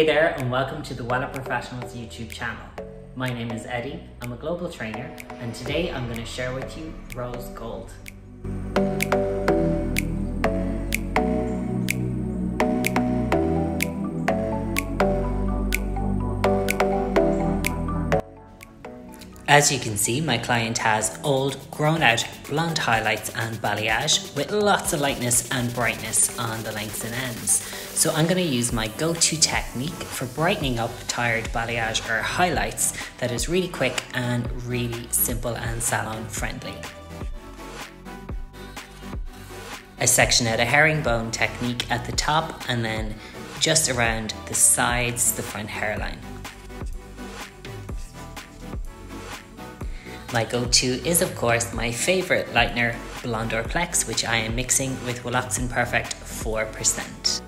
Hey there and welcome to the Wella Professionals YouTube channel. My name is Eddie, I'm a global trainer, and today I'm going to share with you Rose Gold. As you can see, my client has old, grown-out blonde highlights and balayage with lots of lightness and brightness on the lengths and ends. So I'm going to use my go-to technique for brightening up tired balayage or highlights that is really quick and really simple and salon-friendly. I section out a herringbone technique at the top and then just around the sides, the front hairline. My go-to is of course my favourite lightener, Blondor Plex, which I am mixing with Welloxon Perfect 4%.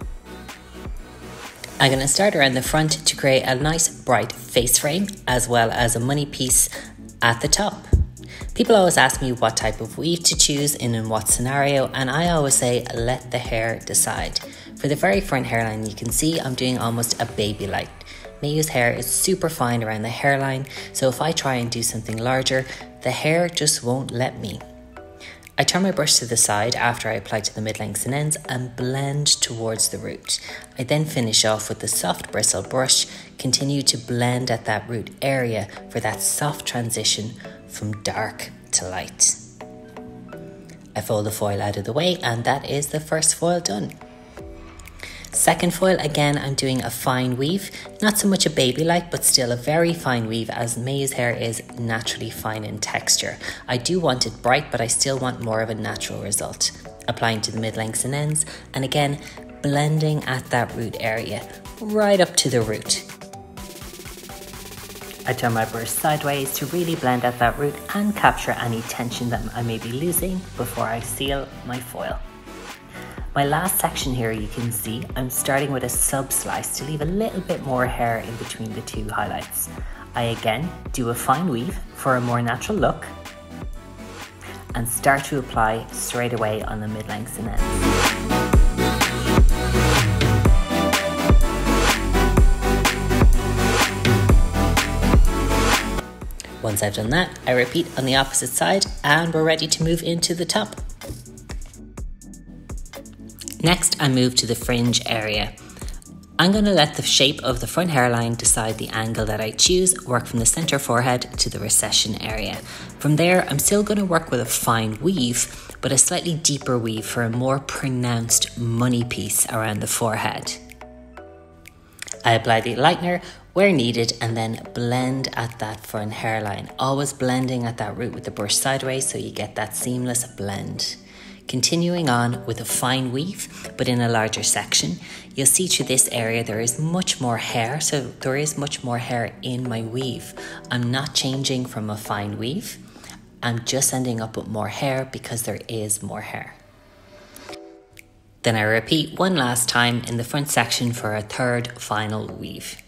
I'm going to start around the front to create a nice bright face frame as well as a money piece at the top. People always ask me what type of weave to choose and in what scenario, and I always say let the hair decide. For the very front hairline you can see I'm doing almost a baby light. Maya's hair is super fine around the hairline, so if I try and do something larger, the hair just won't let me. I turn my brush to the side after I apply to the mid-lengths and ends and blend towards the root. I then finish off with the soft bristle brush, continue to blend at that root area for that soft transition from dark to light. I fold the foil out of the way and that is the first foil done. Second foil, again, I'm doing a fine weave, not so much a baby-like, but still a very fine weave as Maya's hair is naturally fine in texture. I do want it bright, but I still want more of a natural result. Applying to the mid-lengths and ends, and again, blending at that root area, right up to the root. I turn my brush sideways to really blend at that root and capture any tension that I may be losing before I seal my foil. My last section here, you can see, I'm starting with a sub-slice to leave a little bit more hair in between the two highlights. I again do a fine weave for a more natural look and start to apply straight away on the mid-lengths and ends. Once I've done that, I repeat on the opposite side and we're ready to move into the top. Next, I move to the fringe area. I'm going to let the shape of the front hairline decide the angle that I choose, work from the center forehead to the recession area. From there, I'm still going to work with a fine weave, but a slightly deeper weave for a more pronounced money piece around the forehead. I apply the lightener where needed and then blend at that front hairline, always blending at that root with the brush sideways so you get that seamless blend. Continuing on with a fine weave, but in a larger section, you'll see through this area there is much more hair, so there is much more hair in my weave. I'm not changing from a fine weave, I'm just ending up with more hair because there is more hair. Then I repeat one last time in the front section for a third final weave.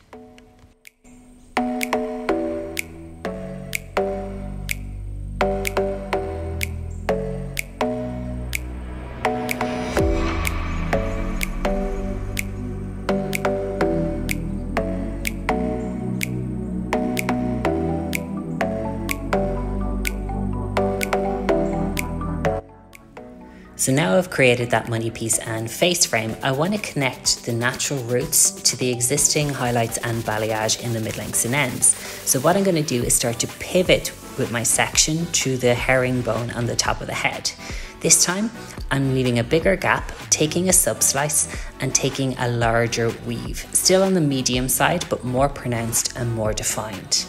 So now I've created that money piece and face frame, I want to connect the natural roots to the existing highlights and balayage in the mid-lengths and ends. So what I'm going to do is start to pivot with my section to the herringbone on the top of the head. This time I'm leaving a bigger gap, taking a sub-slice and taking a larger weave, still on the medium side but more pronounced and more defined.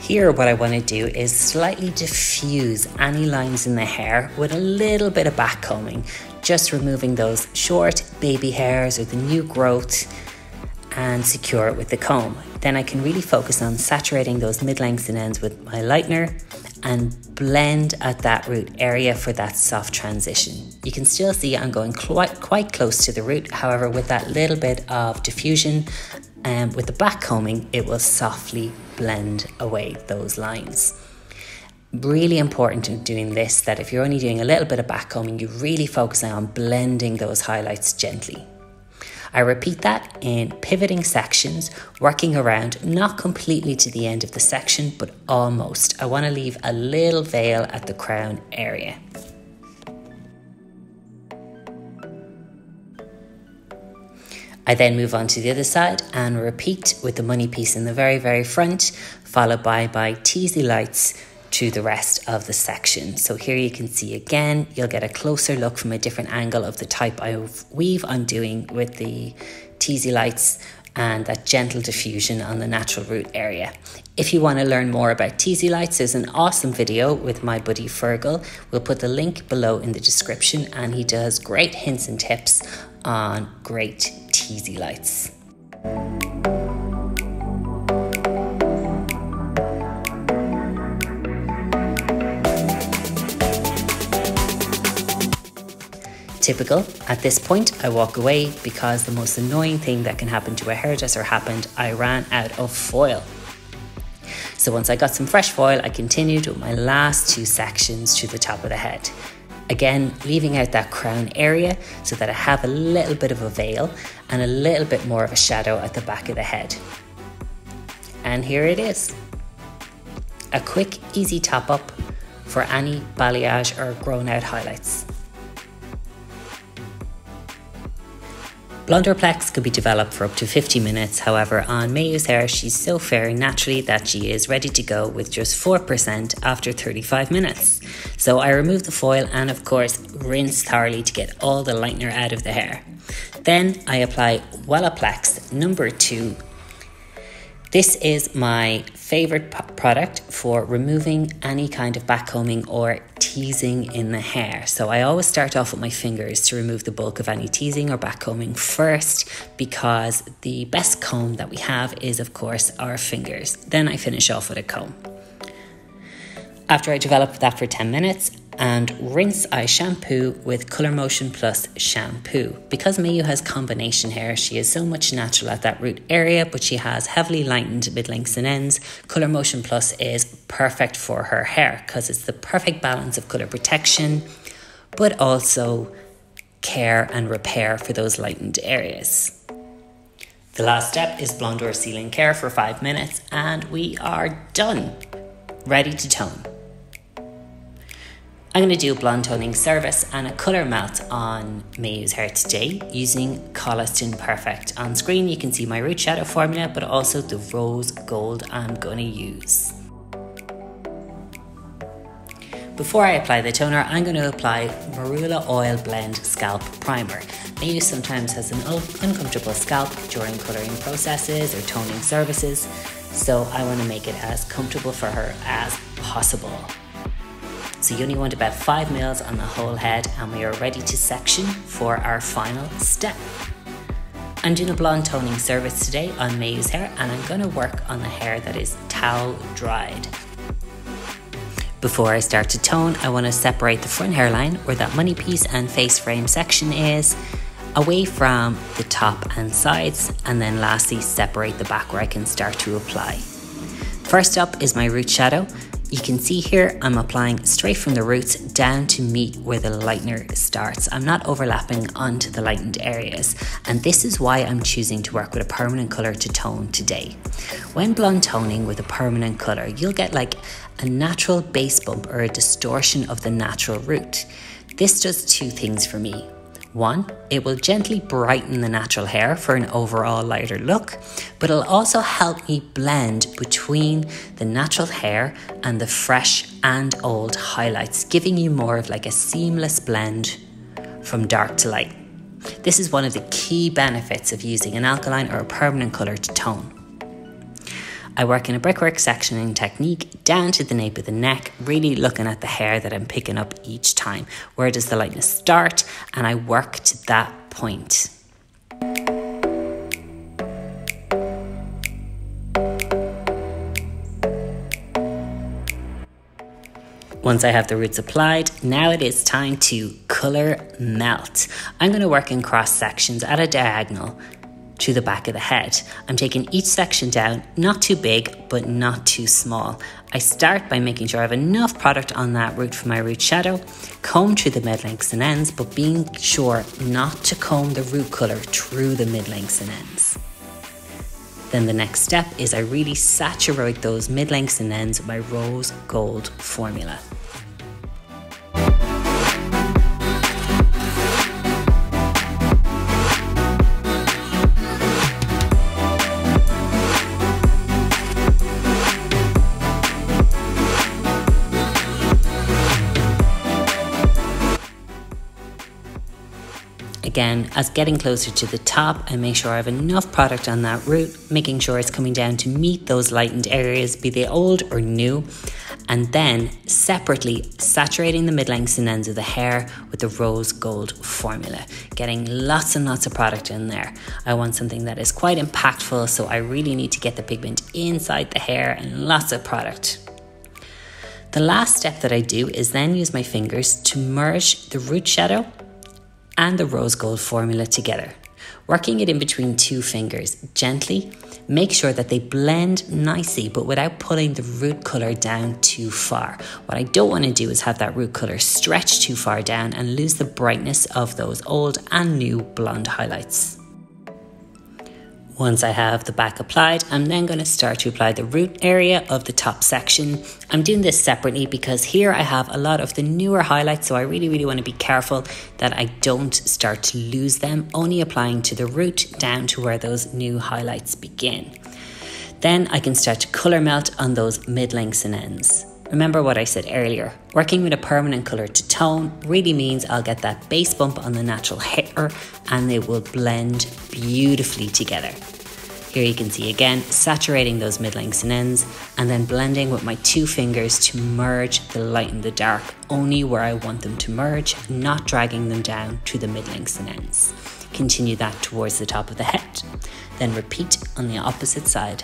Here what I want to do is slightly diffuse any lines in the hair with a little bit of backcombing, just removing those short baby hairs or the new growth and secure it with the comb. Then I can really focus on saturating those mid-lengths and ends with my lightener and blend at that root area for that soft transition. You can still see I'm going quite close to the root, however with that little bit of diffusion and with the backcombing it will softly blend away those lines. Really important in doing this that if you're only doing a little bit of backcombing, you really focus on blending those highlights gently. I repeat that in pivoting sections, working around, not completely to the end of the section, but almost. I want to leave a little veil at the crown area. I then move on to the other side and repeat with the money piece in the very, very front, followed by my teasy lights to the rest of the section. So here you can see again, you'll get a closer look from a different angle of the type of weave I'm doing with the teasy lights and that gentle diffusion on the natural root area. If you want to learn more about teasy lights, there's an awesome video with my buddy Fergal. We'll put the link below in the description, and he does great hints and tips on great teasy lights. Typical, at this point I walk away because the most annoying thing that can happen to a hairdresser happened. I ran out of foil. So once I got some fresh foil, I continued with my last two sections to the top of the head. Again, leaving out that crown area so that I have a little bit of a veil and a little bit more of a shadow at the back of the head. And here it is. A quick, easy top up for any balayage or grown out highlights. Blondor Plex could be developed for up to 50 minutes. However, on Mayu's hair, she's so fair naturally that she is ready to go with just 4% after 35 minutes. So I removed the foil and of course rinsed thoroughly to get all the lightener out of the hair. Then I apply Wellaplex number 2. This is my favorite product for removing any kind of backcombing or teasing in the hair. So I always start off with my fingers to remove the bulk of any teasing or backcombing first, because the best comb that we have is of course our fingers. Then I finish off with a comb. After I develop that for 10 minutes and rinse, I shampoo with Color Motion+ shampoo. Because Mayu has combination hair, she is so much natural at that root area, but she has heavily lightened mid lengths and ends. Color Motion+ is perfect for her hair because it's the perfect balance of color protection, but also care and repair for those lightened areas. The last step is Blondor Sealing Care for 5 minutes, and we are done, ready to tone. I'm going to do a blonde toning service and a colour melt on Mayu's hair today using Koleston Perfect. On screen you can see my root shadow formula, but also the rose gold I'm going to use. Before I apply the toner, I'm going to apply Marula Oil Blend Scalp Primer. Mayu sometimes has an uncomfortable scalp during colouring processes or toning services, so I want to make it as comfortable for her as possible. So you only want about 5 mils on the whole head, and we are ready to section for our final step. I'm doing a blonde toning service today on Mayu's hair, and I'm going to work on the hair that is towel dried. Before I start to tone, I want to separate the front hairline, where that money piece and face frame section is, away from the top and sides, and then lastly separate the back where I can start to apply. First up is my root shadow. You can see here I'm applying straight from the roots down to meet where the lightener starts. I'm not overlapping onto the lightened areas, and this is why I'm choosing to work with a permanent colour to tone today. When blonde toning with a permanent colour, you'll get like a natural base bump or a distortion of the natural root. This does two things for me. One, it will gently brighten the natural hair for an overall lighter look, but it'll also help me blend between the natural hair and the fresh and old highlights, giving you more of like a seamless blend from dark to light. This is one of the key benefits of using an alkaline or a permanent colour to tone. I work in a brickwork sectioning technique down to the nape of the neck, really looking at the hair that I'm picking up each time. Where does the lightness start? And I work to that point. Once I have the roots applied, now it is time to colour melt. I'm going to work in cross sections at a diagonal, to the back of the head. I'm taking each section down, not too big, but not too small. I start by making sure I have enough product on that root for my root shadow, comb through the mid lengths and ends, but being sure not to comb the root color through the mid lengths and ends. Then the next step is I really saturate those mid lengths and ends with my Rose Gold formula. Again, as getting closer to the top, I make sure I have enough product on that root, making sure it's coming down to meet those lightened areas, be they old or new, and then separately saturating the mid-lengths and ends of the hair with the Rose Gold formula, getting lots and lots of product in there. I want something that is quite impactful, so I really need to get the pigment inside the hair and lots of product. The last step that I do is then use my fingers to merge the root shadow and the Rose Gold formula together, working it in between two fingers gently. Make sure that they blend nicely, but without pulling the root color down too far. What I don't want to do is have that root color stretch too far down and lose the brightness of those old and new blonde highlights. Once I have the back applied, I'm then going to start to apply the root area of the top section. I'm doing this separately because here I have a lot of the newer highlights, so I really want to be careful that I don't start to lose them, only applying to the root down to where those new highlights begin. Then I can start to color melt on those mid-lengths and ends. Remember what I said earlier, working with a permanent color to tone really means I'll get that base bump on the natural hair and they will blend beautifully together. Here you can see again, saturating those mid-lengths and ends and then blending with my two fingers to merge the light and the dark only where I want them to merge, not dragging them down to the mid-lengths and ends. Continue that towards the top of the head, then repeat on the opposite side.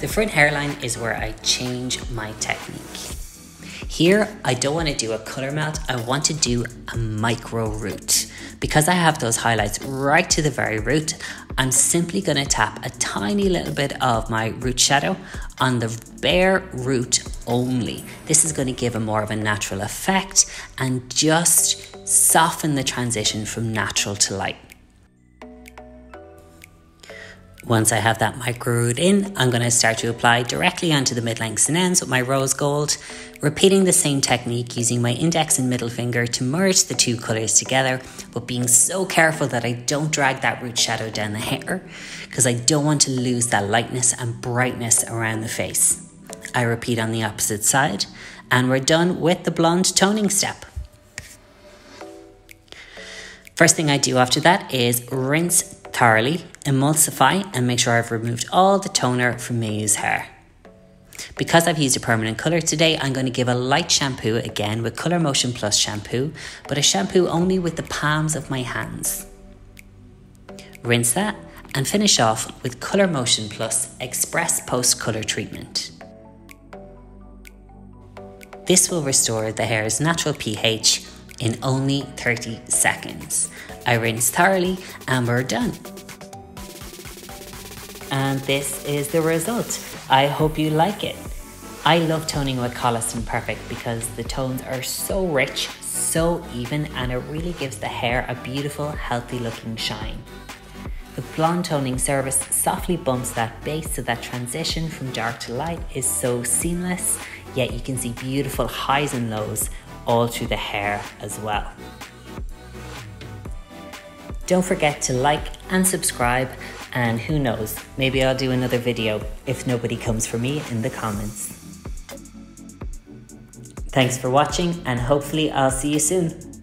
The front hairline is where I change my technique. Here, I don't want to do a color melt, I want to do a micro root. Because I have those highlights right to the very root, I'm simply going to tap a tiny little bit of my root shadow on the bare root only. This is going to give a more of a natural effect and just soften the transition from natural to light. Once I have that micro root in, I'm going to start to apply directly onto the mid-lengths and ends with my Rose Gold, repeating the same technique using my index and middle finger to merge the two colours together, but being so careful that I don't drag that root shadow down the hair because I don't want to lose that lightness and brightness around the face. I repeat on the opposite side and we're done with the blonde toning step. First thing I do after that is rinse thoroughly, emulsify and make sure I've removed all the toner from my used hair. Because I've used a permanent colour today, I'm going to give a light shampoo again with Color Motion+ shampoo, but a shampoo only with the palms of my hands. Rinse that and finish off with Color Motion+ Express Post Colour Treatment. This will restore the hair's natural pH in only 30 seconds. I rinse thoroughly and we're done. And this is the result. I hope you like it. I love toning with Koleston Perfect because the tones are so rich, so even, and it really gives the hair a beautiful, healthy looking shine. The blonde toning service softly bumps that base so that transition from dark to light is so seamless, yet you can see beautiful highs and lows all through the hair as well. Don't forget to like and subscribe, and who knows, maybe I'll do another video if nobody comes for me in the comments. Thanks for watching and hopefully I'll see you soon.